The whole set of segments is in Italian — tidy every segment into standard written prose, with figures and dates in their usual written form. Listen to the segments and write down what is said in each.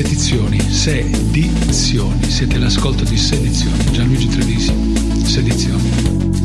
Sedizioni, siete all'ascolto di Sedizioni, Gianluigi Trevisi, Sedizioni.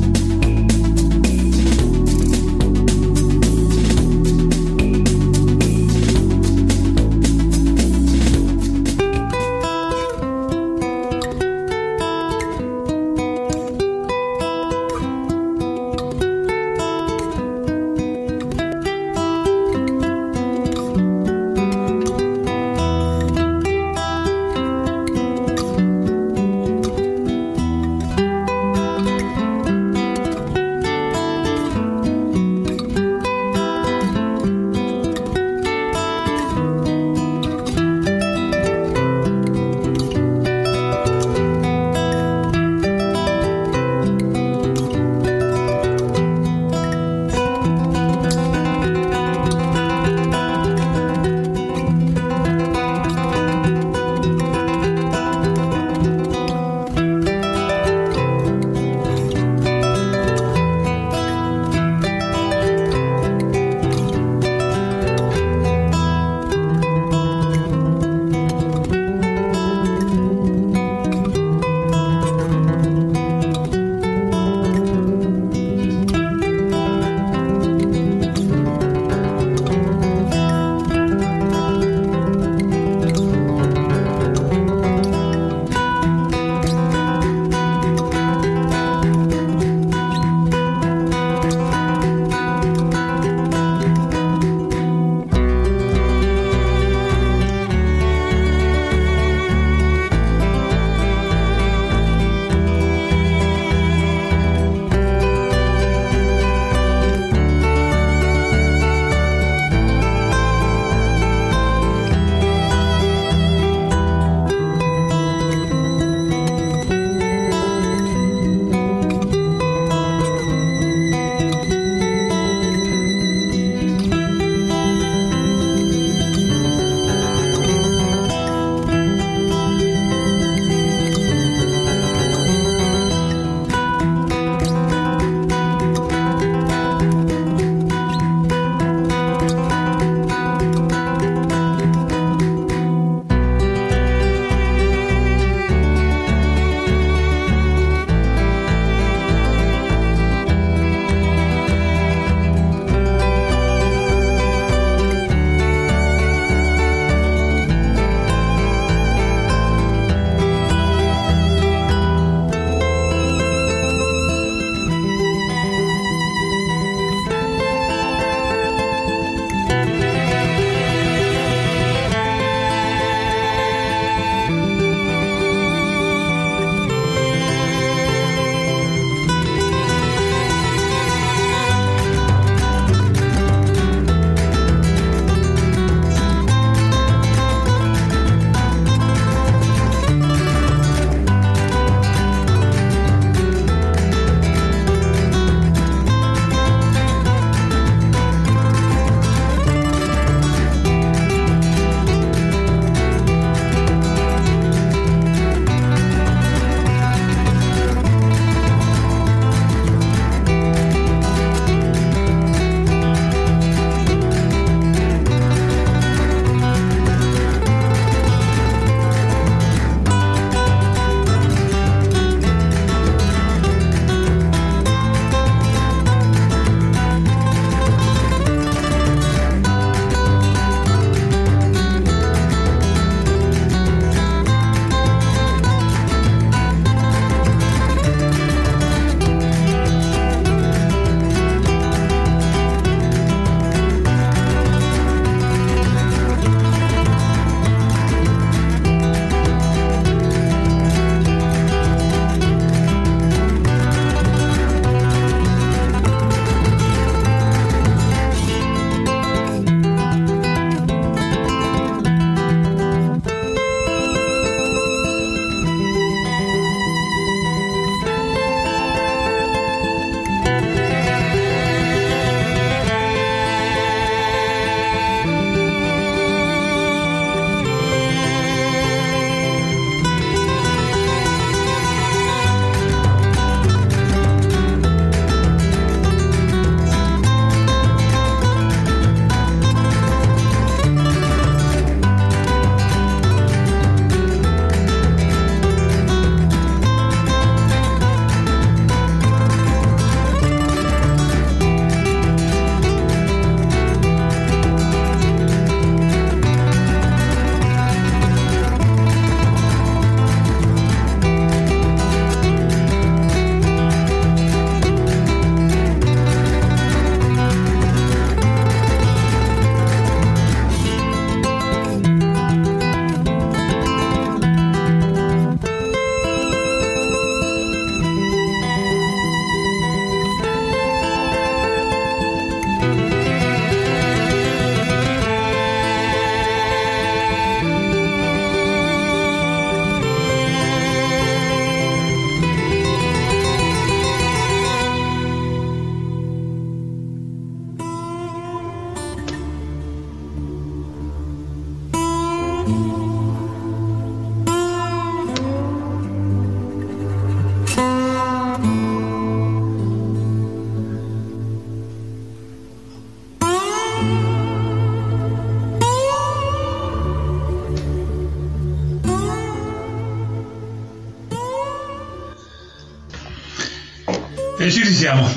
E ci risiamo.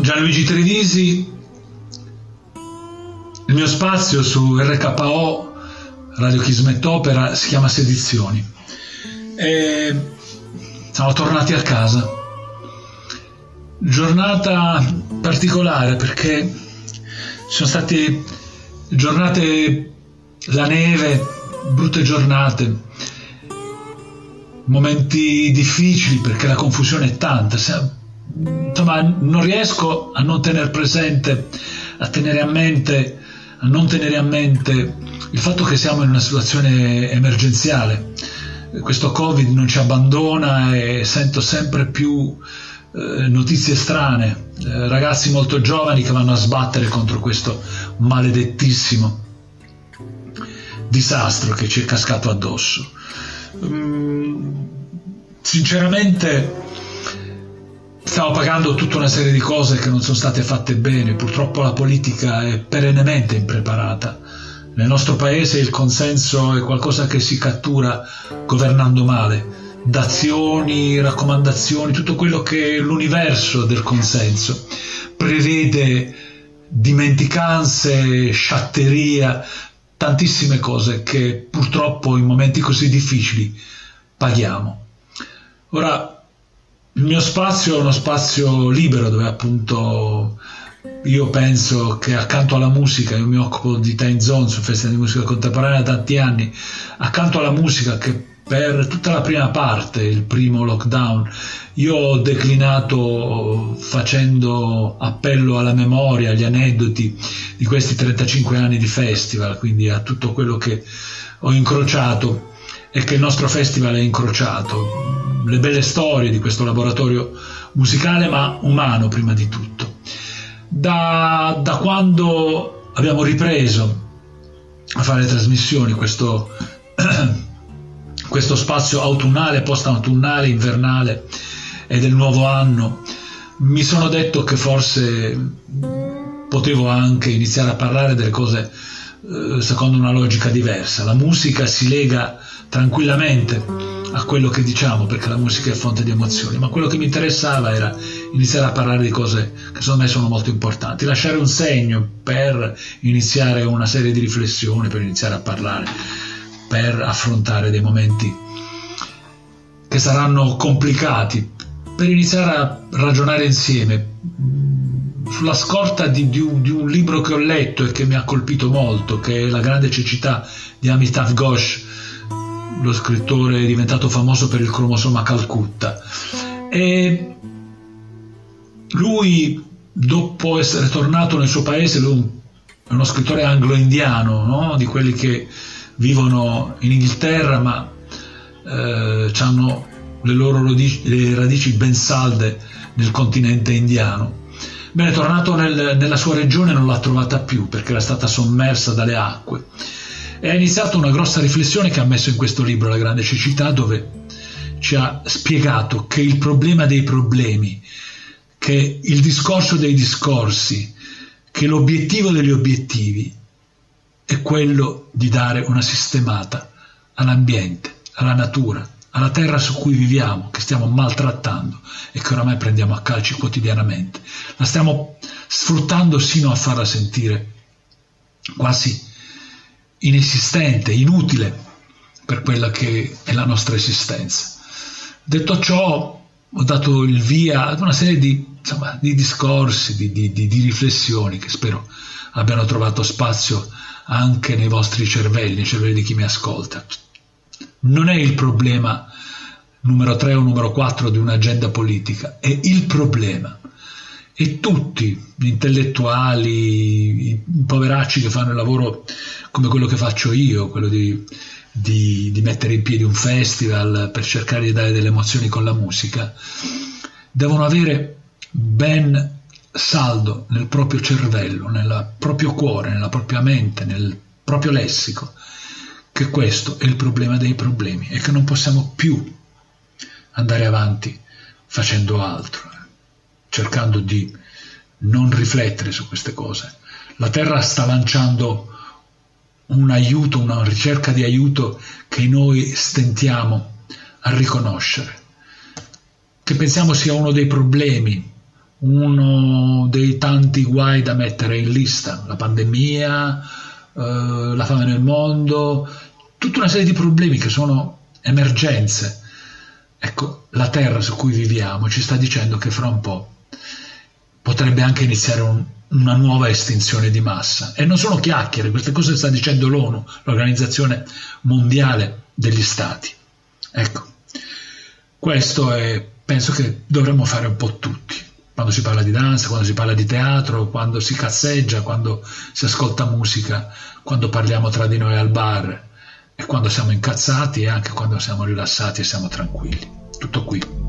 Gianluigi Trevisi, il mio spazio su RKO Radio Kismet Opera si chiama Sedizioni. E siamo tornati a casa. Giornata particolare perché sono state giornate la neve, brutte giornate, momenti difficili perché la confusione è tanta. Insomma, non riesco a non tenere presente, a non tenere a mente il fatto che siamo in una situazione emergenziale. Questo Covid non ci abbandona e sento sempre più notizie strane, ragazzi molto giovani che vanno a sbattere contro questo maledettissimo disastro che ci è cascato addosso. Sinceramente stiamo pagando tutta una serie di cose che non sono state fatte bene. Purtroppo la politica è perennemente impreparata. Nel nostro paese il consenso è qualcosa che si cattura governando male. Dazioni, raccomandazioni, tutto quello che l'universo del consenso prevede, dimenticanze, sciatteria, tantissime cose che purtroppo in momenti così difficili paghiamo. Ora, il mio spazio è uno spazio libero dove appunto io penso che accanto alla musica, io mi occupo di Time Zone su Festival di Musica Contemporanea da tanti anni, accanto alla musica che per tutta la prima parte, il primo lockdown, io ho declinato facendo appello alla memoria, agli aneddoti di questi 35 anni di festival, quindi a tutto quello che ho incrociato e che il nostro festival ha incrociato, le belle storie di questo laboratorio musicale ma umano prima di tutto. Da quando abbiamo ripreso a fare trasmissioni, questo spazio autunnale, post-autunnale, invernale e del nuovo anno, mi sono detto che forse potevo anche iniziare a parlare delle cose secondo una logica diversa. La musica si lega tranquillamente a quello che diciamo perché la musica è fonte di emozioni, ma quello che mi interessava era iniziare a parlare di cose che secondo me sono molto importanti, lasciare un segno per iniziare una serie di riflessioni, per iniziare a parlare, per affrontare dei momenti che saranno complicati, per iniziare a ragionare insieme sulla scorta di un libro che ho letto e che mi ha colpito molto, che è La grande cecità di Amitav Ghosh, lo scrittore diventato famoso per il cromosoma Calcutta. E lui, dopo essere tornato nel suo paese, lui è uno scrittore anglo-indiano, no? Di quelli che vivono in Inghilterra ma hanno le loro radici ben salde nel continente indiano. Bene, tornato nella sua regione non l'ha trovata più perché era stata sommersa dalle acque e ha iniziato una grossa riflessione che ha messo in questo libro La grande cecità, dove ci ha spiegato che il problema dei problemi, che il discorso dei discorsi, che l'obiettivo degli obiettivi è quello di dare una sistemata all'ambiente, alla natura, alla terra su cui viviamo, che stiamo maltrattando e che oramai prendiamo a calci quotidianamente. La stiamo sfruttando sino a farla sentire quasi inesistente, inutile per quella che è la nostra esistenza. Detto ciò, ho dato il via ad una serie di discorsi, di riflessioni che spero abbiano trovato spazio anche nei vostri cervelli, nei cervelli di chi mi ascolta. Non è il problema numero 3 o numero 4 di un'agenda politica, è il problema. E tutti gli intellettuali, i poveracci che fanno il lavoro come quello che faccio io, quello di mettere in piedi un festival per cercare di dare delle emozioni con la musica, devono avere ben saldo nel proprio cervello, nel proprio cuore, nella propria mente, nel proprio lessico, che questo è il problema dei problemi e che non possiamo più andare avanti facendo altro, cercando di non riflettere su queste cose. La Terra sta lanciando un aiuto, una ricerca di aiuto che noi stentiamo a riconoscere. che pensiamo sia uno dei problemi, uno dei tanti guai da mettere in lista, la pandemia, la fame nel mondo, tutta una serie di problemi che sono emergenze. Ecco, la terra su cui viviamo ci sta dicendo che fra un po' potrebbe anche iniziare una nuova estinzione di massa. E non sono chiacchiere, queste cose sta dicendo l'ONU, l'Organizzazione Mondiale degli Stati. Ecco, questo è, penso che dovremmo fare un po' tutti. Quando si parla di danza, quando si parla di teatro, quando si cazzeggia, quando si ascolta musica, quando parliamo tra di noi al bar, e quando siamo incazzati e anche quando siamo rilassati e siamo tranquilli. Tutto qui.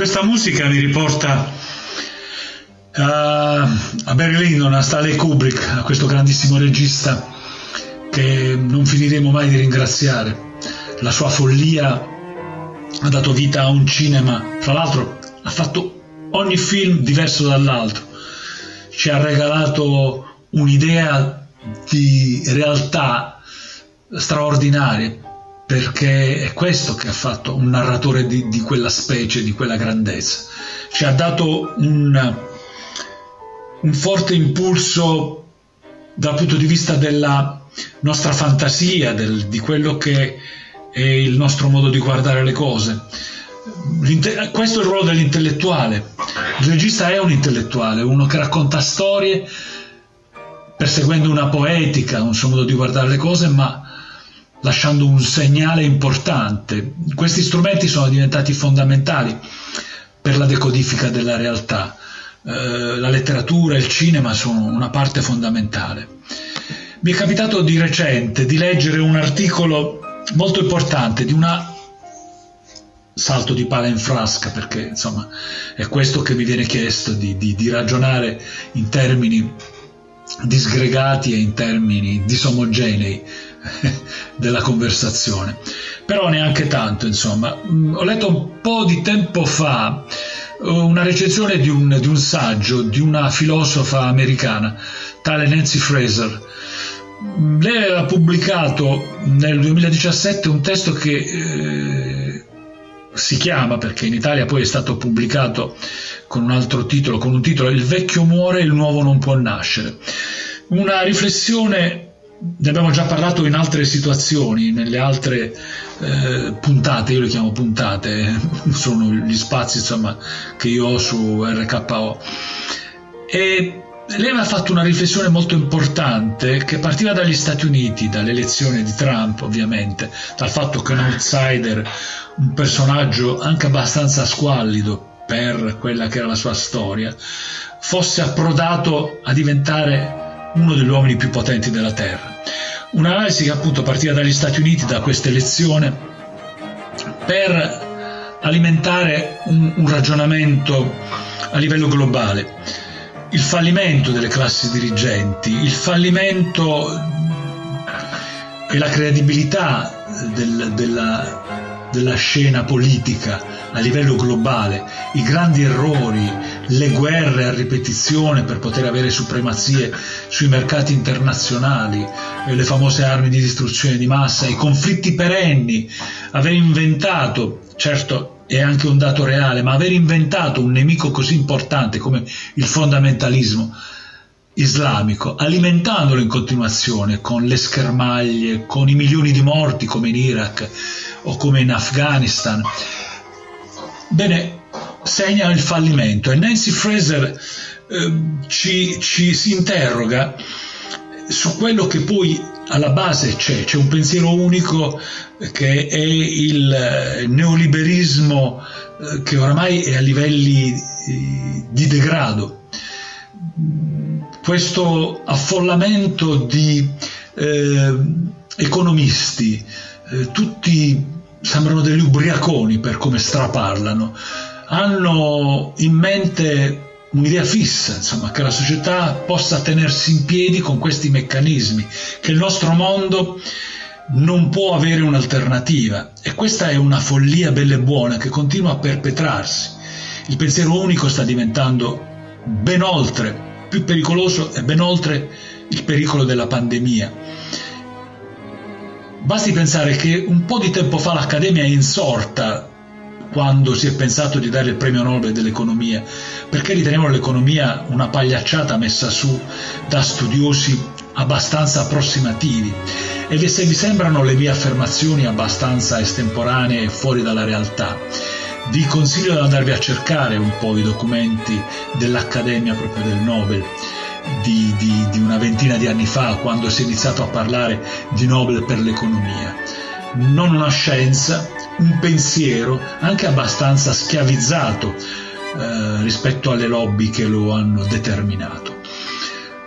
Questa musica mi riporta a Berlino, a Stanley Kubrick, a questo grandissimo regista che non finiremo mai di ringraziare. La sua follia ha dato vita a un cinema, fra l'altro ha fatto ogni film diverso dall'altro, ci ha regalato un'idea di realtà straordinaria, perché è questo che ha fatto un narratore di quella specie, di quella grandezza. Ci ha dato un forte impulso dal punto di vista della nostra fantasia, di quello che è il nostro modo di guardare le cose. Questo è il ruolo dell'intellettuale. Il regista è un intellettuale, uno che racconta storie perseguendo una poetica, un suo modo di guardare le cose, ma lasciando un segnale importante. Questi strumenti sono diventati fondamentali per la decodifica della realtà. La letteratura e il cinema sono una parte fondamentale. Mi è capitato di recente di leggere un articolo molto importante di una salto di pala in frasca, perché insomma è questo che mi viene chiesto, di ragionare in termini disgregati e in termini disomogenei della conversazione, però neanche tanto, insomma. Ho letto un po' di tempo fa una recensione di un saggio di una filosofa americana, tale Nancy Fraser. Lei aveva pubblicato nel 2017 un testo che si chiama, perché in Italia poi è stato pubblicato con un altro titolo, con un titolo Il vecchio muore e il nuovo non può nascere. Una riflessione, ne abbiamo già parlato in altre situazioni, nelle altre puntate, io le chiamo puntate, sono gli spazi insomma che io ho su RKO, e lei mi ha fatto una riflessione molto importante che partiva dagli Stati Uniti, dall'elezione di Trump ovviamente, dal fatto che un outsider, un personaggio anche abbastanza squallido per quella che era la sua storia, fosse approdato a diventare uno degli uomini più potenti della Terra. Un'analisi che appunto partiva dagli Stati Uniti, da questa elezione, per alimentare un ragionamento a livello globale. Il fallimento delle classi dirigenti, il fallimento e la credibilità della scena politica a livello globale, i grandi errori, le guerre a ripetizione per poter avere supremazie sui mercati internazionali, le famose armi di distruzione di massa, i conflitti perenni, aver inventato, certo è anche un dato reale, ma aver inventato un nemico così importante come il fondamentalismo islamico, alimentandolo in continuazione con le schermaglie, con i milioni di morti come in Iraq o come in Afghanistan. Bene, segna il fallimento, e Nancy Fraser ci si interroga su quello che poi alla base c'è un pensiero unico che è il neoliberismo, che oramai è a livelli di degrado, questo affollamento di economisti, tutti sembrano degli ubriaconi per come straparlano, hanno in mente un'idea fissa, insomma, che la società possa tenersi in piedi con questi meccanismi, che il nostro mondo non può avere un'alternativa, e questa è una follia bella e buona che continua a perpetrarsi. Il pensiero unico sta diventando ben oltre, più pericoloso e ben oltre il pericolo della pandemia. Basti pensare che un po' di tempo fa l'Accademia è insorta quando si è pensato di dare il premio Nobel dell'economia, perché ritenevano l'economia una pagliacciata messa su da studiosi abbastanza approssimativi, e se vi sembrano le mie affermazioni abbastanza estemporanee e fuori dalla realtà, vi consiglio di andarvi a cercare un po' i documenti dell'Accademia proprio del Nobel di una ventina di anni fa, quando si è iniziato a parlare di Nobel per l'economia. Non una scienza, un pensiero anche abbastanza schiavizzato rispetto alle lobby che lo hanno determinato.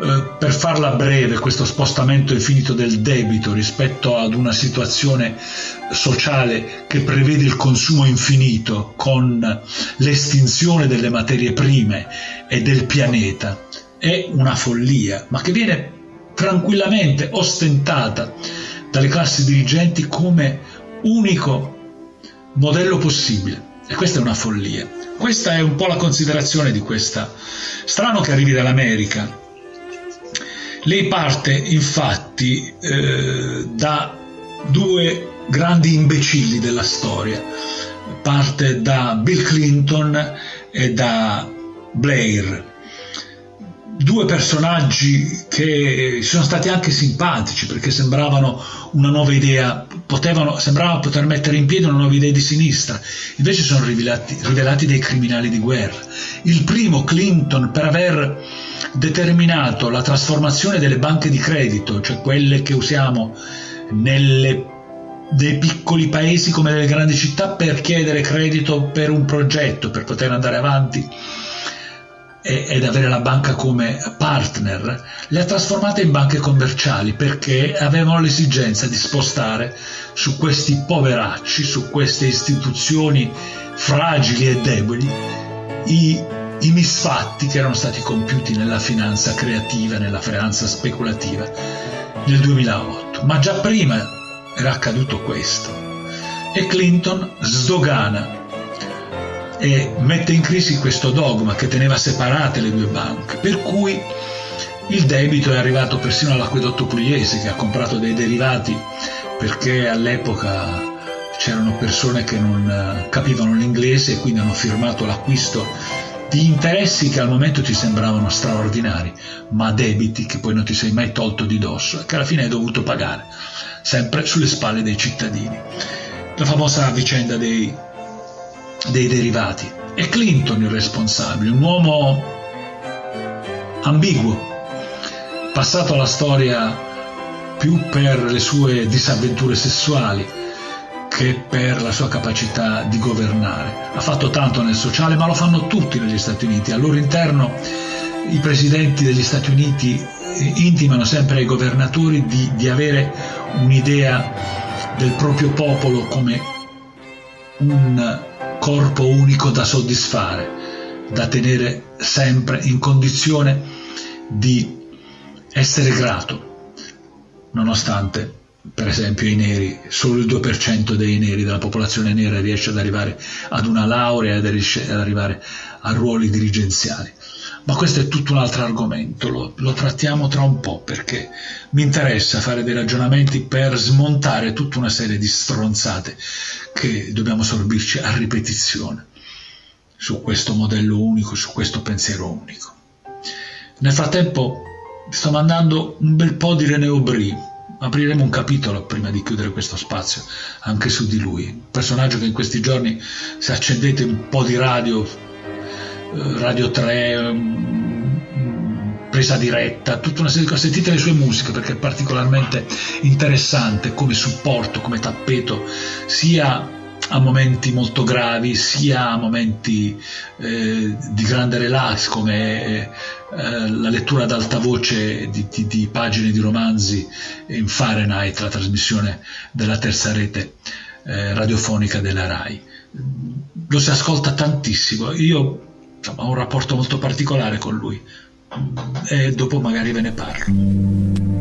Per farla breve, questo spostamento infinito del debito rispetto ad una situazione sociale che prevede il consumo infinito con l'estinzione delle materie prime e del pianeta è una follia, ma che viene tranquillamente ostentata dalle classi dirigenti come unico modello possibile. E questa è una follia. Questa è un po' la considerazione di questa. Strano che arrivi dall'America. Lei parte infatti da due grandi imbecilli della storia, parte da Bill Clinton e da Blair, due personaggi che sono stati anche simpatici perché sembravano una nuova idea, sembrava poter mettere in piedi una nuova idea di sinistra, invece sono rivelati dei criminali di guerra. Il primo, Clinton, per aver determinato la trasformazione delle banche di credito, cioè quelle che usiamo nei piccoli paesi come nelle grandi città per chiedere credito per un progetto, per poter andare avanti ed avere la banca come partner, le ha trasformate in banche commerciali perché avevano l'esigenza di spostare su questi poveracci, su queste istituzioni fragili e deboli, i misfatti che erano stati compiuti nella finanza creativa, nella finanza speculativa nel 2008. Ma già prima era accaduto questo e Clinton sdogana e mette in crisi questo dogma che teneva separate le due banche, per cui il debito è arrivato persino all'acquedotto pugliese, che ha comprato dei derivati perché all'epoca c'erano persone che non capivano l'inglese e quindi hanno firmato l'acquisto di interessi che al momento ti sembravano straordinari, ma debiti che poi non ti sei mai tolto di dosso e che alla fine hai dovuto pagare, sempre sulle spalle dei cittadini. La famosa vicenda dei derivati. È Clinton il responsabile, un uomo ambiguo, passato alla storia più per le sue disavventure sessuali che per la sua capacità di governare. Ha fatto tanto nel sociale, ma lo fanno tutti negli Stati Uniti. Al loro interno i presidenti degli Stati Uniti intimano sempre ai governatori di avere un'idea del proprio popolo come un corpo unico da soddisfare, da tenere sempre in condizione di essere grato, nonostante, per esempio, i neri, solo il 2% dei neri, della popolazione nera, riesce ad arrivare ad una laurea, ad arrivare a ruoli dirigenziali. Ma questo è tutto un altro argomento, lo trattiamo tra un po', perché mi interessa fare dei ragionamenti per smontare tutta una serie di stronzate che dobbiamo sorbirci a ripetizione su questo modello unico, su questo pensiero unico. Nel frattempo sto mandando un bel po' di René Aubry. Apriremo un capitolo prima di chiudere questo spazio anche su di lui, un personaggio che in questi giorni, se accendete un po' di radio, Radio 3, Presa diretta, tutta una serie di cose, sentite le sue musiche perché è particolarmente interessante come supporto, come tappeto, sia a momenti molto gravi, sia a momenti di grande relax, come la lettura ad alta voce di pagine di romanzi in Fahrenheit, la trasmissione della terza rete radiofonica della RAI. Lo si ascolta tantissimo, io ho un rapporto molto particolare con lui e dopo magari ve ne parlo.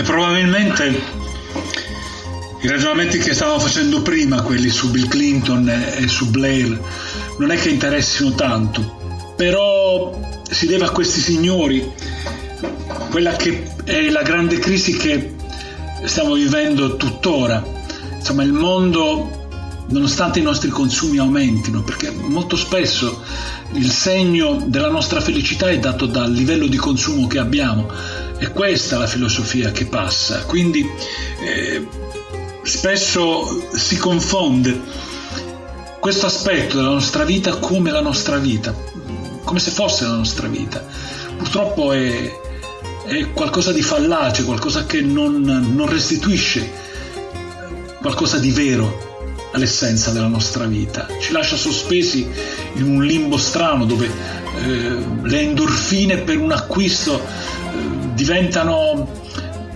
e probabilmente i ragionamenti che stavo facendo prima, quelli su Bill Clinton e su Blair, non è che interessino tanto, però si deve a questi signori quella che è la grande crisi che stiamo vivendo tuttora. Insomma, il mondo, nonostante i nostri consumi aumentino, perché molto spesso il segno della nostra felicità è dato dal livello di consumo che abbiamo, è questa la filosofia che passa, quindi spesso si confonde questo aspetto della nostra vita come la nostra vita, come se fosse la nostra vita. Purtroppo è qualcosa di fallace, qualcosa che non restituisce qualcosa di vero all'essenza della nostra vita, ci lascia sospesi in un limbo strano dove le endorfine per un acquisto diventano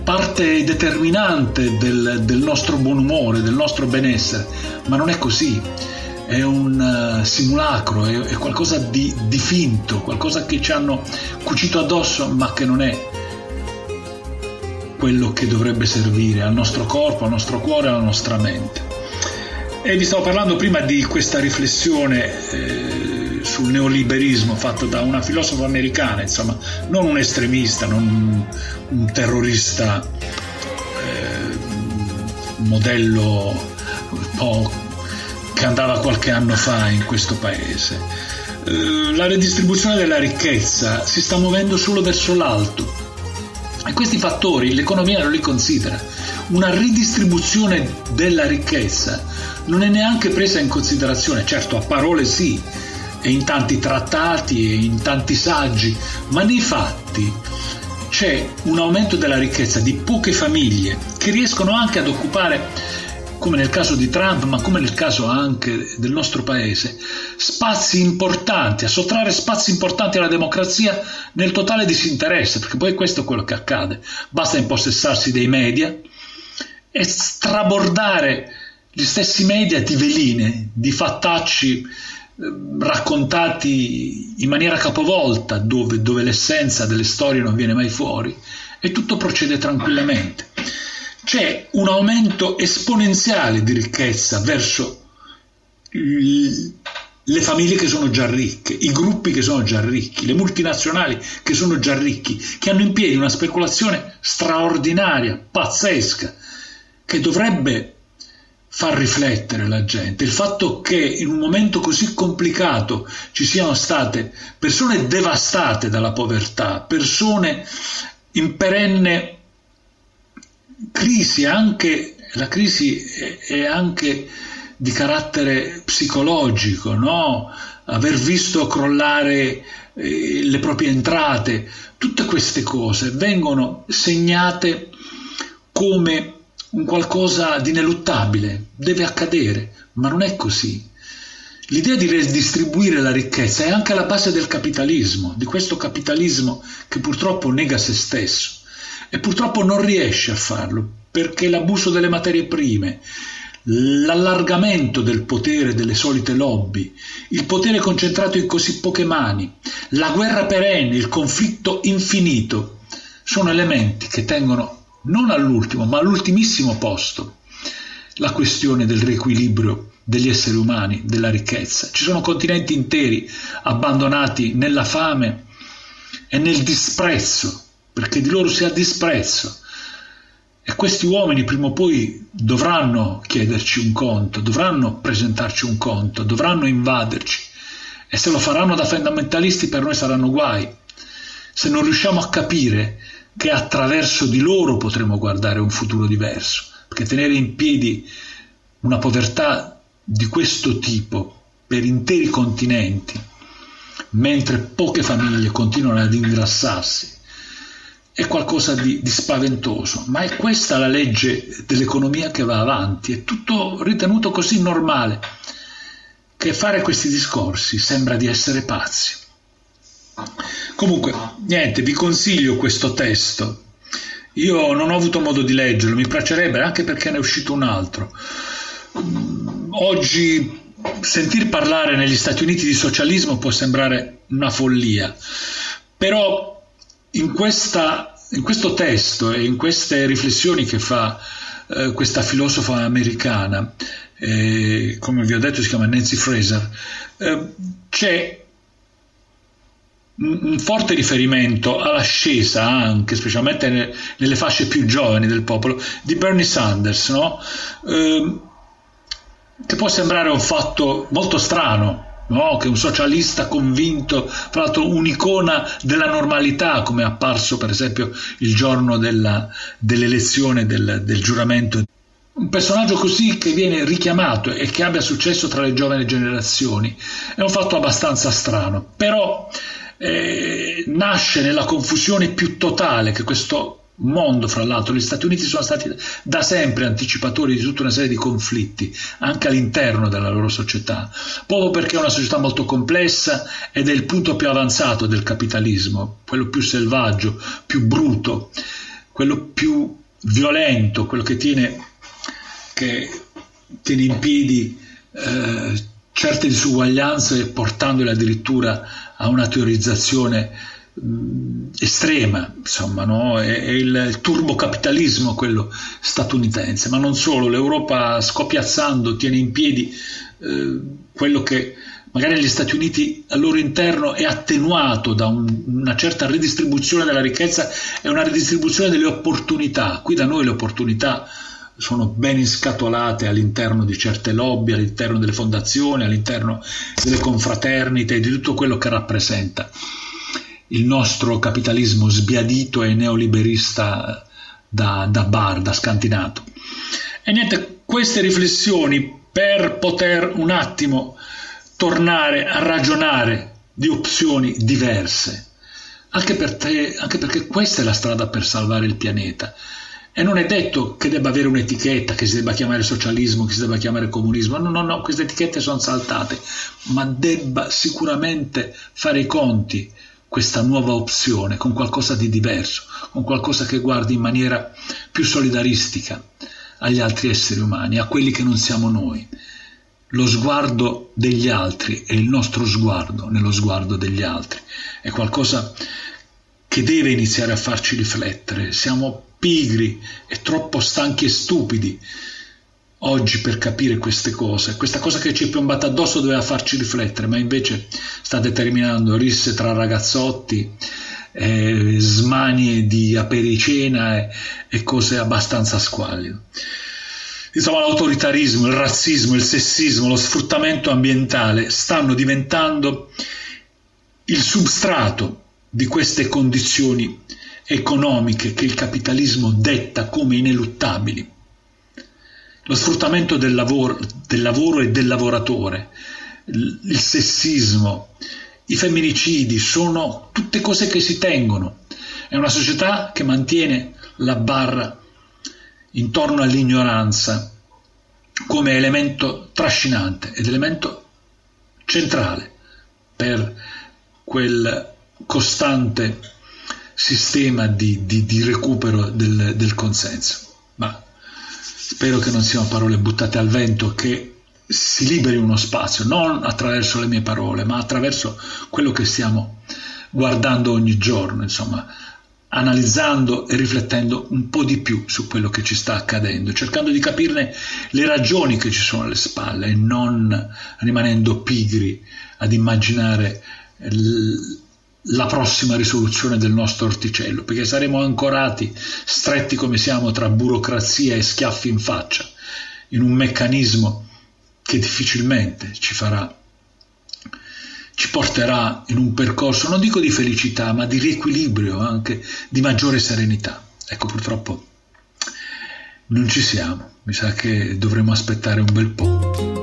parte determinante del nostro buon umore, del nostro benessere, ma non è così, è un simulacro, è qualcosa di finto, qualcosa che ci hanno cucito addosso ma che non è quello che dovrebbe servire al nostro corpo, al nostro cuore, alla nostra mente. E vi stavo parlando prima di questa riflessione sul neoliberismo fatta da una filosofa americana, insomma, non un estremista, non un terrorista modello un po' che andava qualche anno fa in questo paese. La redistribuzione della ricchezza si sta muovendo solo verso l'alto e questi fattori l'economia non li considera. Una ridistribuzione della ricchezza non è neanche presa in considerazione, certo a parole sì, e in tanti trattati e in tanti saggi, ma nei fatti c'è un aumento della ricchezza di poche famiglie che riescono anche ad occupare, come nel caso di Trump, ma come nel caso anche del nostro paese, spazi importanti, a sottrarre spazi importanti alla democrazia nel totale disinteresse, perché poi questo è quello che accade, basta impossessarsi dei media e strabordare gli stessi media di veline, di fattacci raccontati in maniera capovolta, dove l'essenza delle storie non viene mai fuori e tutto procede tranquillamente. C'è un aumento esponenziale di ricchezza verso le famiglie che sono già ricche, i gruppi che sono già ricchi, le multinazionali che sono già ricchi, che hanno in piedi una speculazione straordinaria, pazzesca, che dovrebbe far riflettere la gente. Il fatto che in un momento così complicato ci siano state persone devastate dalla povertà, persone in perenne crisi, anche la crisi è anche di carattere psicologico, no? Aver visto crollare le proprie entrate, tutte queste cose vengono segnate come un qualcosa di ineluttabile, deve accadere, ma non è così. L'idea di redistribuire la ricchezza è anche alla base del capitalismo, di questo capitalismo che purtroppo nega se stesso e purtroppo non riesce a farlo, perché l'abuso delle materie prime, l'allargamento del potere delle solite lobby, il potere concentrato in così poche mani, la guerra perenne, il conflitto infinito, sono elementi che tengono non all'ultimo, ma all'ultimissimo posto la questione del riequilibrio degli esseri umani, della ricchezza. Ci sono continenti interi abbandonati nella fame e nel disprezzo, perché di loro si ha disprezzo. E questi uomini prima o poi dovranno chiederci un conto, dovranno presentarci un conto, dovranno invaderci. E se lo faranno da fondamentalisti per noi saranno guai. Se non riusciamo a capire che attraverso di loro potremo guardare un futuro diverso, perché tenere in piedi una povertà di questo tipo per interi continenti, mentre poche famiglie continuano ad ingrassarsi, è qualcosa di spaventoso, ma è questa la legge dell'economia che va avanti, è tutto ritenuto così normale che fare questi discorsi sembra di essere pazzi. Comunque, niente, vi consiglio questo testo. Io non ho avuto modo di leggerlo, mi piacerebbe, anche perché ne è uscito un altro. Oggi sentir parlare negli Stati Uniti di socialismo può sembrare una follia, però in questa In questo testo e in queste riflessioni che fa questa filosofa americana, come vi ho detto si chiama Nancy Fraser, c'è un forte riferimento all'ascesa anche, specialmente nelle fasce più giovani del popolo, di Bernie Sanders, no? Che può sembrare un fatto molto strano, no? Che un socialista convinto, tra l'altro un'icona della normalità, come è apparso per esempio il giorno dell'elezione del giuramento, un personaggio così che viene richiamato e che abbia successo tra le giovani generazioni è un fatto abbastanza strano, però nasce nella confusione più totale che questo mondo, fra l'altro gli Stati Uniti sono stati da sempre anticipatori di tutta una serie di conflitti anche all'interno della loro società, proprio perché è una società molto complessa ed è il punto più avanzato del capitalismo, quello più selvaggio, più bruto, quello più violento, quello che tiene in piedi certe disuguaglianze, portandole addirittura a una teorizzazione estrema, insomma, no? È il turbocapitalismo quello statunitense, ma non solo, l'Europa scopiazzando tiene in piedi quello che magari negli Stati Uniti al loro interno è attenuato da una certa redistribuzione della ricchezza e una redistribuzione delle opportunità. Qui da noi le opportunità sono ben inscatolate all'interno di certe lobby, all'interno delle fondazioni, all'interno delle confraternite e di tutto quello che rappresenta il nostro capitalismo sbiadito e neoliberista da bar, da scantinato. E niente, queste riflessioni per poter un attimo tornare a ragionare di opzioni diverse, anche perché questa è la strada per salvare il pianeta. E non è detto che debba avere un'etichetta, che si debba chiamare socialismo, che si debba chiamare comunismo, no, queste etichette sono saltate, ma debba sicuramente fare i conti questa nuova opzione con qualcosa di diverso, con qualcosa che guardi in maniera più solidaristica agli altri esseri umani, a quelli che non siamo noi. Lo sguardo degli altri e il nostro sguardo nello sguardo degli altri è qualcosa che deve iniziare a farci riflettere. Siamo pigri e troppo stanchi e stupidi oggi per capire queste cose. Questa cosa che ci è piombata addosso doveva farci riflettere, ma invece sta determinando risse tra ragazzotti, smanie di apericena e cose abbastanza squallide. Insomma, l'autoritarismo, il razzismo, il sessismo, lo sfruttamento ambientale stanno diventando il substrato di queste condizioni economiche che il capitalismo detta come ineluttabili. Lo sfruttamento del lavoro e del lavoratore, il sessismo, i femminicidi sono tutte cose che si tengono. È una società che mantiene la barra intorno all'ignoranza come elemento trascinante ed elemento centrale per quel costante sistema di recupero del consenso. Ma spero che non siano parole buttate al vento, che si liberi uno spazio, non attraverso le mie parole, ma attraverso quello che stiamo guardando ogni giorno, insomma, analizzando e riflettendo un po' di più su quello che ci sta accadendo, cercando di capirne le ragioni che ci sono alle spalle e non rimanendo pigri ad immaginare la prossima risoluzione del nostro orticello, perché saremo ancorati, stretti come siamo, tra burocrazia e schiaffi in faccia, in un meccanismo che difficilmente ci porterà in un percorso, non dico di felicità, ma di riequilibrio, anche di maggiore serenità. Ecco, purtroppo non ci siamo, mi sa che dovremo aspettare un bel po'.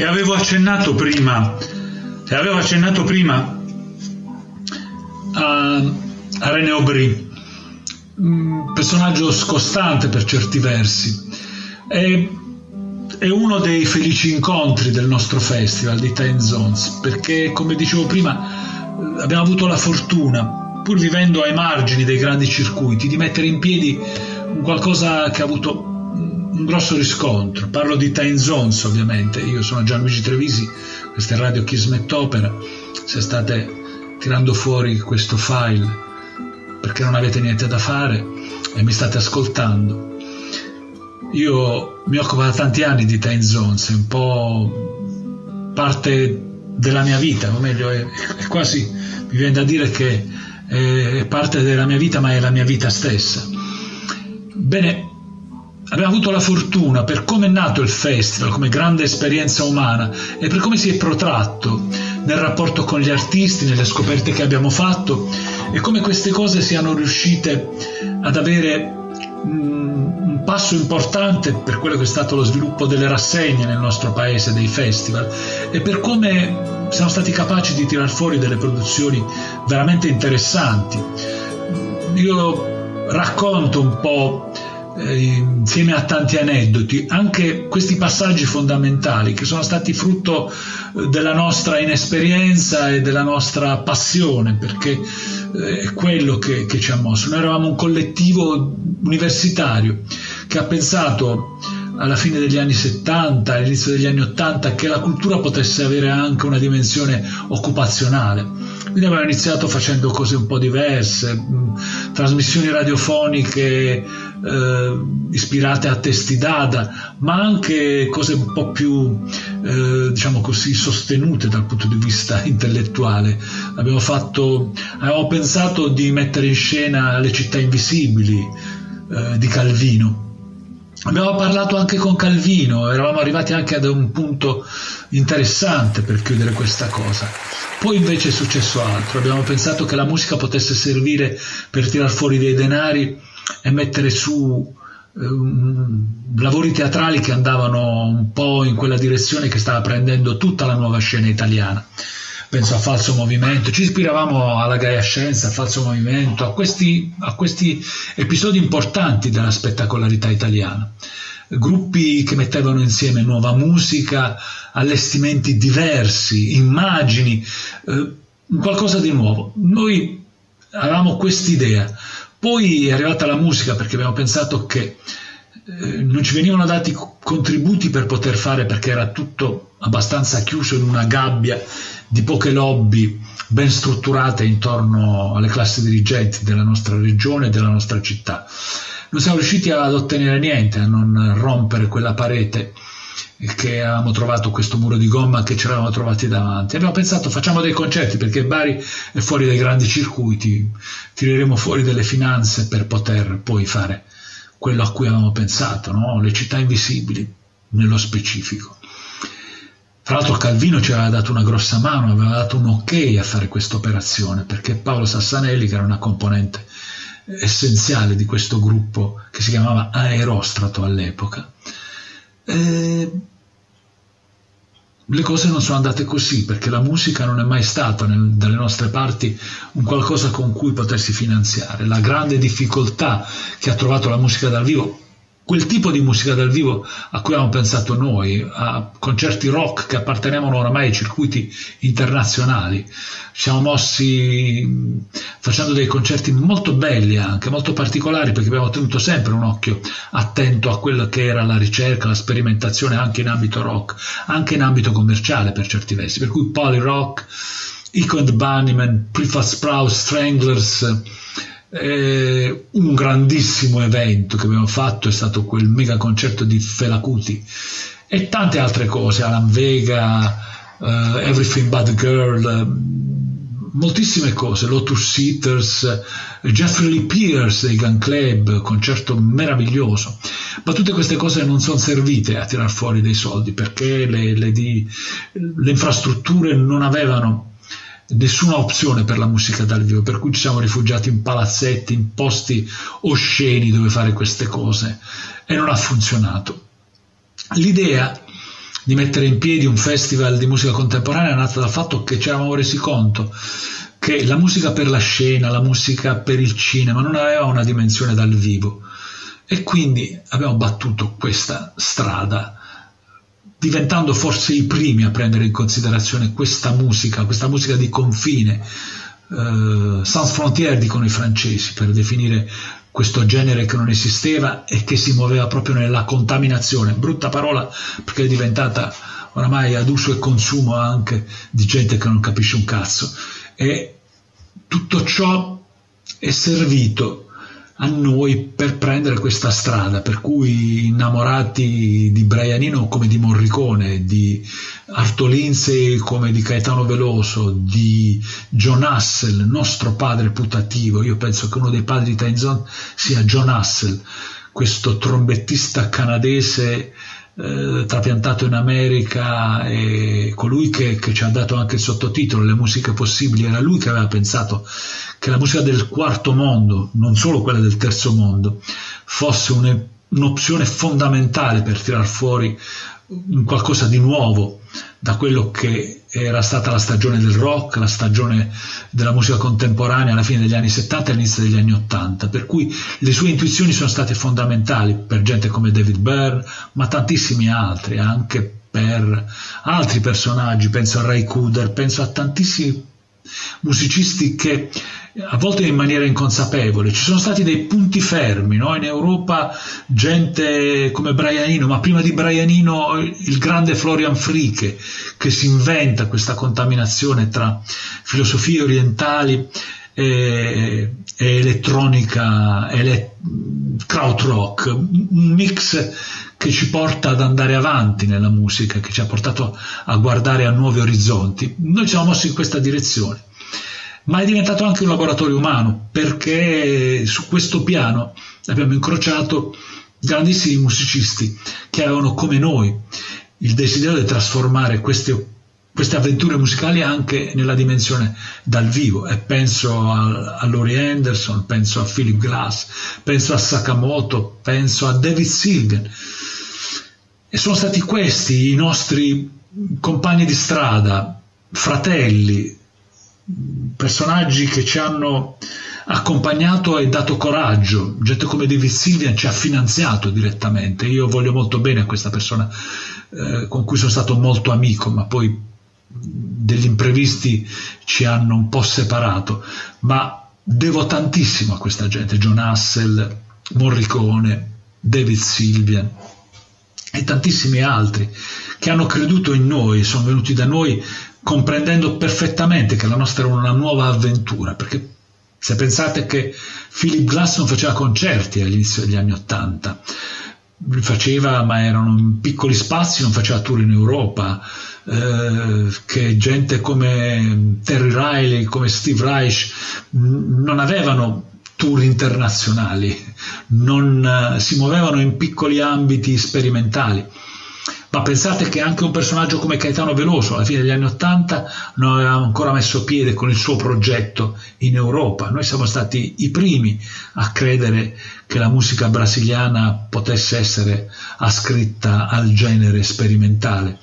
E avevo accennato prima a René Aubry, personaggio scostante per certi versi. È uno dei felici incontri del nostro festival di Time Zones, perché, come dicevo prima, abbiamo avuto la fortuna, pur vivendo ai margini dei grandi circuiti, di mettere in piedi qualcosa che ha avuto un grosso riscontro. Parlo di Time Zones, ovviamente. Io sono Gianluigi Trevisi, questa è Radio Kismet Opera. Se state tirando fuori questo file perché non avete niente da fare e mi state ascoltando, io mi occupo da tanti anni di Time Zones, è un po' parte della mia vita, o meglio è quasi, mi viene da dire che è parte della mia vita, ma è la mia vita stessa. Bene, abbiamo avuto la fortuna, per come è nato il festival, come grande esperienza umana, e per come si è protratto nel rapporto con gli artisti, nelle scoperte che abbiamo fatto, e come queste cose siano riuscite ad avere un passo importante per quello che è stato lo sviluppo delle rassegne nel nostro paese, dei festival, e per come siamo stati capaci di tirar fuori delle produzioni veramente interessanti. Io racconto un po', insieme a tanti aneddoti, anche questi passaggi fondamentali che sono stati frutto della nostra inesperienza e della nostra passione, perché è quello che ci ha mosso. Noi eravamo un collettivo universitario che ha pensato alla fine degli anni 70, all'inizio degli anni 80, che la cultura potesse avere anche una dimensione occupazionale. Quindi abbiamo iniziato facendo cose un po' diverse, trasmissioni radiofoniche ispirate a testi dada, ma anche cose un po' più, diciamo così, sostenute dal punto di vista intellettuale. Abbiamo pensato di mettere in scena Le città invisibili di Calvino. Abbiamo parlato anche con Calvino, eravamo arrivati anche ad un punto interessante per chiudere questa cosa. Poi invece è successo altro, abbiamo pensato che la musica potesse servire per tirar fuori dei denari e mettere su lavori teatrali che andavano un po' in quella direzione che stava prendendo tutta la nuova scena italiana. Penso a Falso Movimento, ci ispiravamo alla Gaia Scienza, a Falso Movimento, a questi episodi importanti della spettacolarità italiana. Gruppi che mettevano insieme nuova musica, allestimenti diversi, immagini, qualcosa di nuovo. Noi avevamo quest'idea. Poi è arrivata la musica, perché abbiamo pensato che non ci venivano dati contributi per poter fare, perché era tutto abbastanza chiuso in una gabbia di poche lobby ben strutturate intorno alle classi dirigenti della nostra regione e della nostra città. Non siamo riusciti ad ottenere niente, a non rompere quella parete che avevamo trovato, questo muro di gomma che ci eravamo trovati davanti. Abbiamo pensato, facciamo dei concerti, perché Bari è fuori dai grandi circuiti, tireremo fuori delle finanze per poter poi fare quello a cui avevamo pensato, no? Le città invisibili nello specifico. Tra l'altro Calvino ci aveva dato una grossa mano, aveva dato un ok a fare questa operazione, perché Paolo Sassanelli, che era una componente essenziale di questo gruppo che si chiamava Aerostrato all'epoca, le cose non sono andate così, perché la musica non è mai stata dalle nostre parti un qualcosa con cui potersi finanziare. La grande difficoltà che ha trovato la musica dal vivo, quel tipo di musica dal vivo a cui avevamo pensato noi, a concerti rock che appartenevano oramai ai circuiti internazionali. Ci siamo mossi facendo dei concerti molto belli, anche molto particolari, perché abbiamo tenuto sempre un occhio attento a quella che era la ricerca, la sperimentazione, anche in ambito rock, anche in ambito commerciale per certi versi, per cui Polyrock, Echo and Bunnymen, Prefab Sprouse, Stranglers. Un grandissimo evento che abbiamo fatto è stato quel mega concerto di Fela Kuti, e tante altre cose, Alan Vega, Everything But Girl, moltissime cose, Lotus Eaters, Jeffrey Lee Pierce dei Gun Club, concerto meraviglioso. Ma tutte queste cose non sono servite a tirar fuori dei soldi, perché le infrastrutture non avevano nessuna opzione per la musica dal vivo, per cui ci siamo rifugiati in palazzetti, in posti osceni dove fare queste cose, e non ha funzionato. L'idea di mettere in piedi un festival di musica contemporanea è nata dal fatto che ci eravamo resi conto che la musica per la scena, la musica per il cinema non aveva una dimensione dal vivo, e quindi abbiamo battuto questa strada, diventando forse i primi a prendere in considerazione questa musica di confine, sans frontières dicono i francesi, per definire questo genere che non esisteva e che si muoveva proprio nella contaminazione, brutta parola perché è diventata oramai ad uso e consumo anche di gente che non capisce un cazzo. E tutto ciò è servito a noi per prendere questa strada, per cui innamorati di Brian Eno come di Morricone, di Arto Lindsey come di Caetano Veloso, di Jon Hassell, nostro padre putativo. Io penso che uno dei padri di Time Zone sia Jon Hassell, questo trombettista canadese trapiantato in America, e colui che ci ha dato anche il sottotitolo Le musiche possibili. Era lui che aveva pensato che la musica del quarto mondo, non solo quella del terzo mondo, fosse un'opzione fondamentale per tirar fuori un qualcosa di nuovo da quello che era stata la stagione del rock, la stagione della musica contemporanea alla fine degli anni 70 e all'inizio degli anni 80, per cui le sue intuizioni sono state fondamentali per gente come David Byrne, ma tantissimi altri, anche per altri personaggi, penso a Ray Cooder, penso a tantissimi musicisti che a volte in maniera inconsapevole, ci sono stati dei punti fermi, no? In Europa gente come Brian Eno, ma prima di Brian Eno il grande Florian Fricke, che si inventa questa contaminazione tra filosofie orientali e elettronica, krautrock, un mix che ci porta ad andare avanti nella musica, che ci ha portato a guardare a nuovi orizzonti. Noi ci siamo mossi in questa direzione, ma è diventato anche un laboratorio umano, perché su questo piano abbiamo incrociato grandissimi musicisti che avevano come noi il desiderio di trasformare queste avventure musicali anche nella dimensione dal vivo, e penso a Laurie Anderson, penso a Philip Glass, penso a Sakamoto, penso a David Sylvian, e sono stati questi i nostri compagni di strada, fratelli, personaggi che ci hanno accompagnato e dato coraggio. Gente come David Sylvian ci ha finanziato direttamente. Io voglio molto bene a questa persona, con cui sono stato molto amico, ma poi degli imprevisti ci hanno un po' separato, ma devo tantissimo a questa gente: Jon Hassell, Morricone, David Sylvian e tantissimi altri che hanno creduto in noi, sono venuti da noi comprendendo perfettamente che la nostra era una nuova avventura, perché se pensate che Philip Glass non faceva concerti all'inizio degli anni '80, li faceva ma erano in piccoli spazi, non faceva tour in Europa, che gente come Terry Riley, come Steve Reich non avevano tour internazionali, non si muovevano in piccoli ambiti sperimentali. Ma pensate che anche un personaggio come Caetano Veloso alla fine degli anni '80 non aveva ancora messo piede con il suo progetto in Europa. Noi siamo stati i primi a credere che la musica brasiliana potesse essere ascritta al genere sperimentale.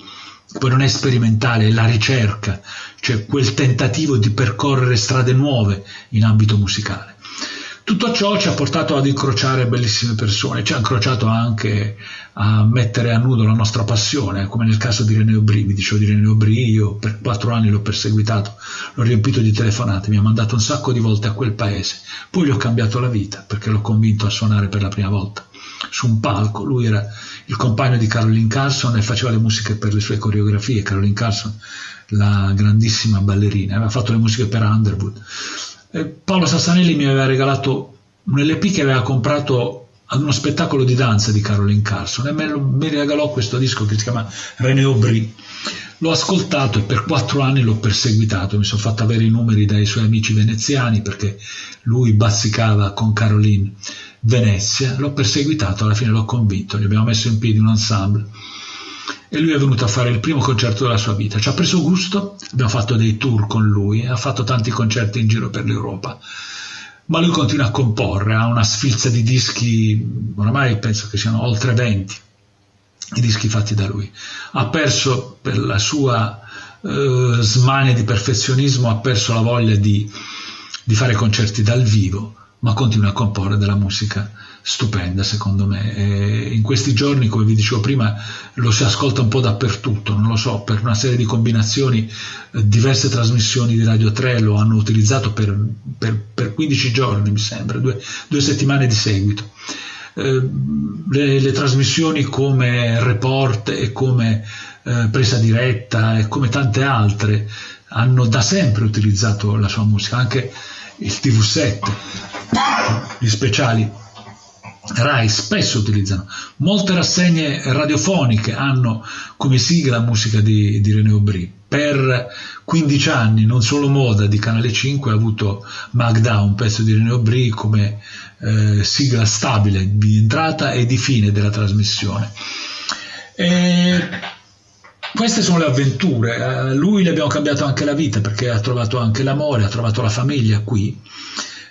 Poi non è sperimentale, è la ricerca, cioè quel tentativo di percorrere strade nuove in ambito musicale. Tutto ciò ci ha portato ad incrociare bellissime persone, ci ha incrociato anche a mettere a nudo la nostra passione, come nel caso di René Aubry. Vi dicevo di René Aubry, io per 4 anni l'ho perseguitato, l'ho riempito di telefonate, mi ha mandato un sacco di volte a quel paese, poi gli ho cambiato la vita perché l'ho convinto a suonare per la prima volta su un palco. Lui era il compagno di Caroline Carlson e faceva le musiche per le sue coreografie. Caroline Carlson, la grandissima ballerina, aveva fatto le musiche per Underwood. Paolo Sassanelli mi aveva regalato un LP che aveva comprato ad uno spettacolo di danza di Caroline Carlson, e mi regalò questo disco che si chiama René Aubry. L'ho ascoltato e per 4 anni l'ho perseguitato, mi sono fatto avere i numeri dai suoi amici veneziani perché lui bazzicava con Caroline Venezia. L'ho perseguitato, alla fine l'ho convinto, gli abbiamo messo in piedi un ensemble e lui è venuto a fare il primo concerto della sua vita. Ci ha preso gusto, abbiamo fatto dei tour con lui, ha fatto tanti concerti in giro per l'Europa, ma lui continua a comporre, ha una sfilza di dischi, oramai penso che siano oltre 20, i rischi fatti da lui. Ha perso, per la sua smania di perfezionismo, ha perso la voglia di fare concerti dal vivo, ma continua a comporre della musica stupenda, secondo me. E in questi giorni, come vi dicevo prima, lo si ascolta un po' dappertutto, non lo so, per una serie di combinazioni, diverse trasmissioni di Radio 3 lo hanno utilizzato per 15 giorni, mi sembra, due settimane di seguito. Le trasmissioni come Report e come Presa diretta e come tante altre hanno da sempre utilizzato la sua musica, anche il TV7, gli speciali Rai spesso utilizzano. Molte rassegne radiofoniche hanno come sigla la musica di René Aubry. Per 15 anni Non Solo Moda di Canale 5 ha avuto Magda, un pezzo di René Aubry, come sigla stabile di entrata e di fine della trasmissione. E queste sono le avventure. A lui le abbiamo cambiato anche la vita, perché ha trovato anche l'amore, ha trovato la famiglia qui.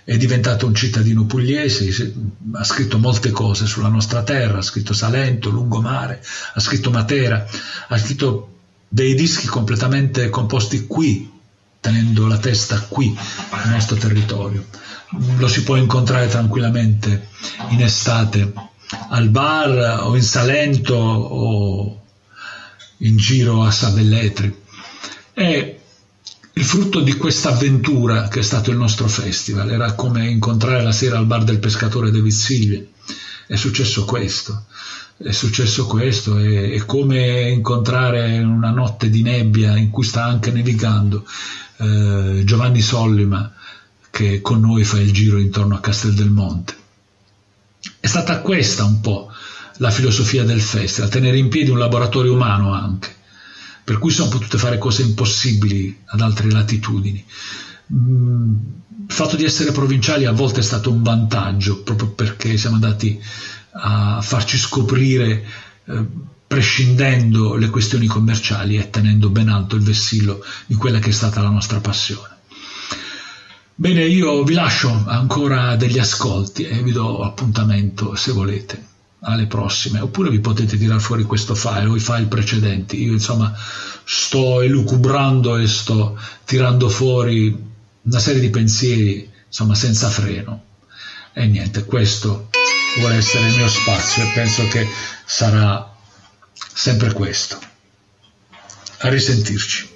È diventato un cittadino pugliese, ha scritto molte cose sulla nostra terra, ha scritto Salento, Lungomare, ha scritto Matera, ha scritto dei dischi completamente composti qui, tenendo la testa qui, nel nostro territorio. Lo si può incontrare tranquillamente in estate al bar o in Salento o in giro a Savelletri. E il frutto di questa avventura che è stato il nostro festival era come incontrare la sera al bar del pescatore David Sylvian. È successo questo, è come incontrare una notte di nebbia in cui sta anche nevicando Giovanni Sollima, che con noi fa il giro intorno a Castel del Monte. È stata questa un po' la filosofia del festival, tenere in piedi un laboratorio umano anche, per cui sono potute fare cose impossibili ad altre latitudini. Il fatto di essere provinciali a volte è stato un vantaggio, proprio perché siamo andati a farci scoprire prescindendo le questioni commerciali e tenendo ben alto il vessillo di quella che è stata la nostra passione. Bene, io vi lascio ancora degli ascolti e vi do appuntamento, se volete, alle prossime, oppure vi potete tirar fuori questo file o i file precedenti. Io insomma sto elucubrando e sto tirando fuori una serie di pensieri, insomma, senza freno, e niente, questo vuole essere il mio spazio e penso che sarà sempre questo. A risentirci.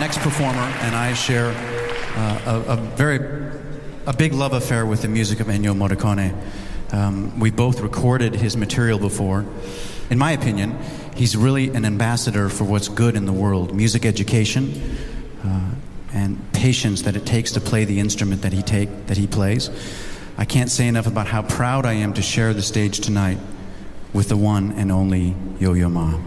next performer and I share a big love affair with the music of Ennio Morricone. We both recorded his material before. In my opinion, he's really an ambassador for what's good in the world, music education and patience that it takes to play the instrument that he plays. I can't say enough about how proud I am to share the stage tonight with the one and only Yo-Yo Ma.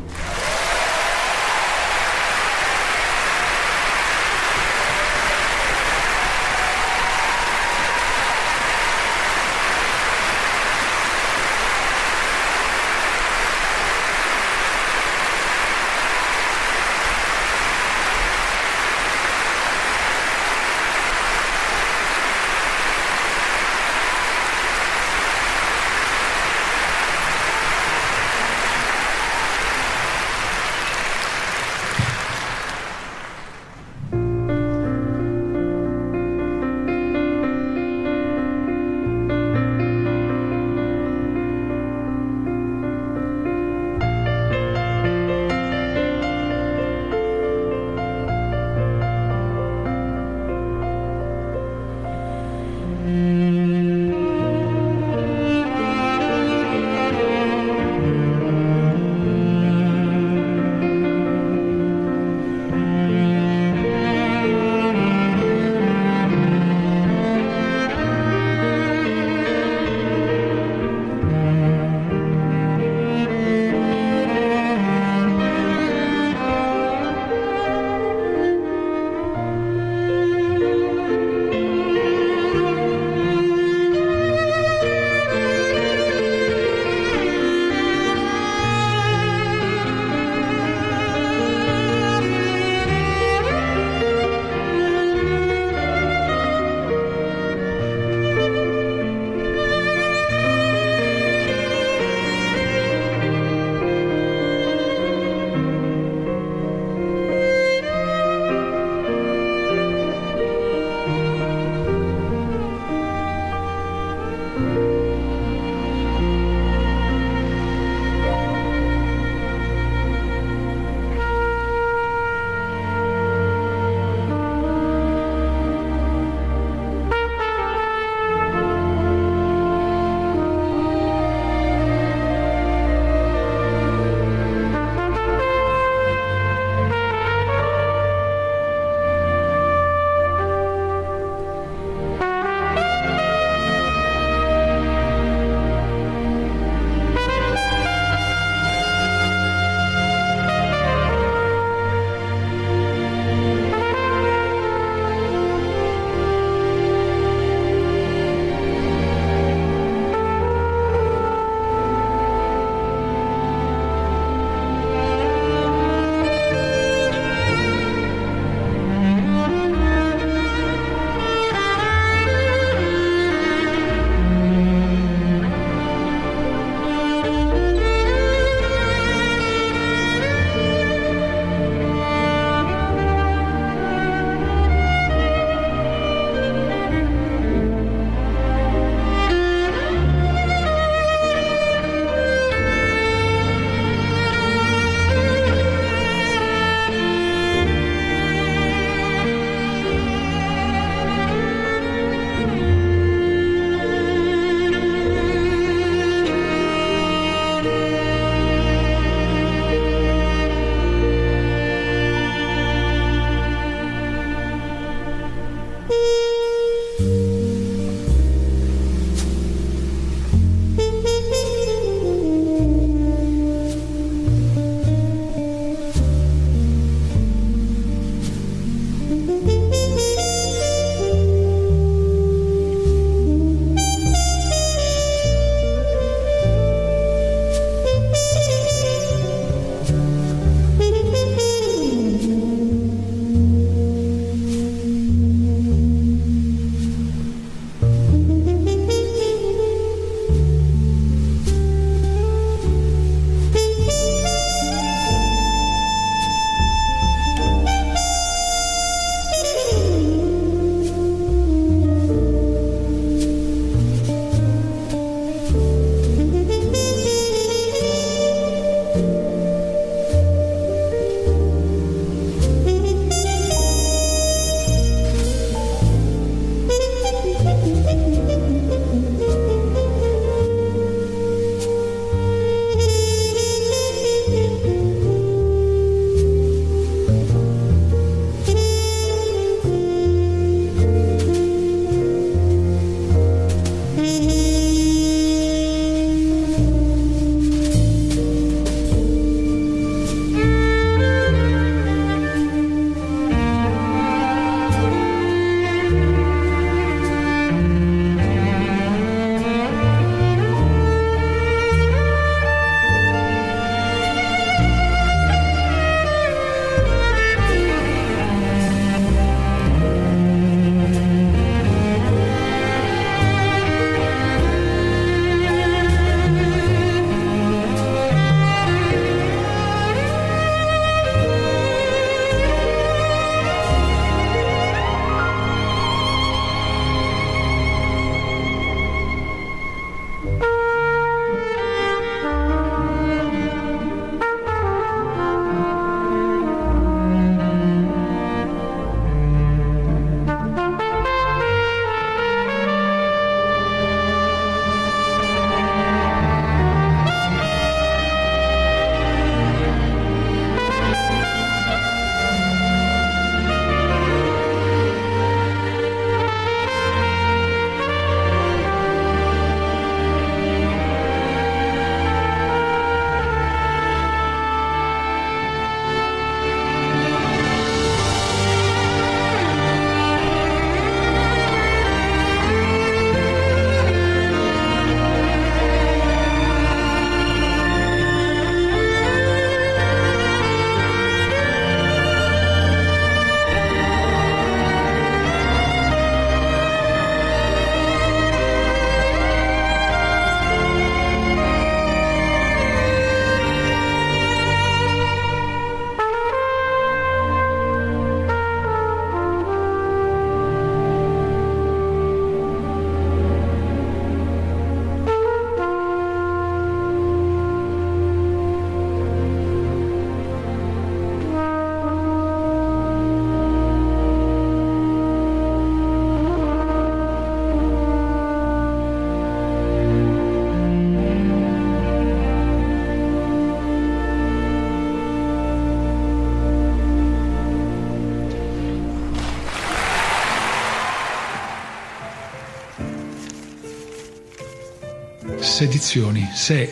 Sedizioni. Siete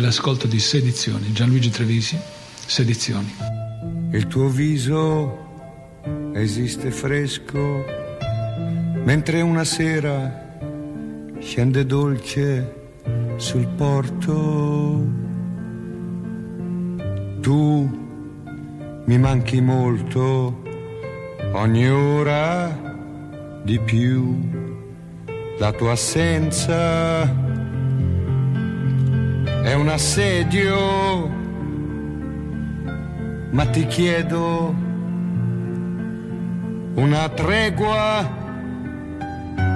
l'ascolto di Sedizioni. Gianluigi Trevisi, Sedizioni. Il tuo viso esiste fresco, mentre una sera scende dolce sul porto. Tu mi manchi molto, ogni ora di più. La tua assenza è un assedio, ma ti chiedo una tregua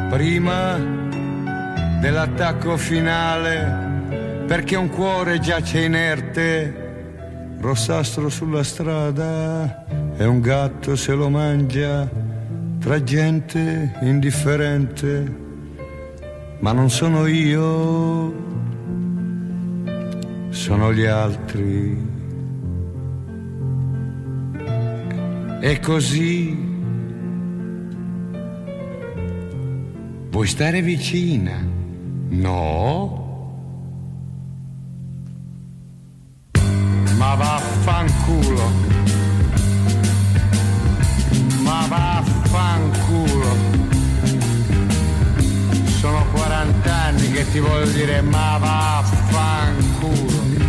prima dell'attacco finale, perché un cuore giace inerte, rossastro sulla strada, e un gatto se lo mangia tra gente indifferente. Ma non sono io, sono gli altri. E così vuoi stare vicina? No? Ma vaffanculo. Ma vaffanculo. Sono 40 anni che ti voglio dire ma vaffanculo.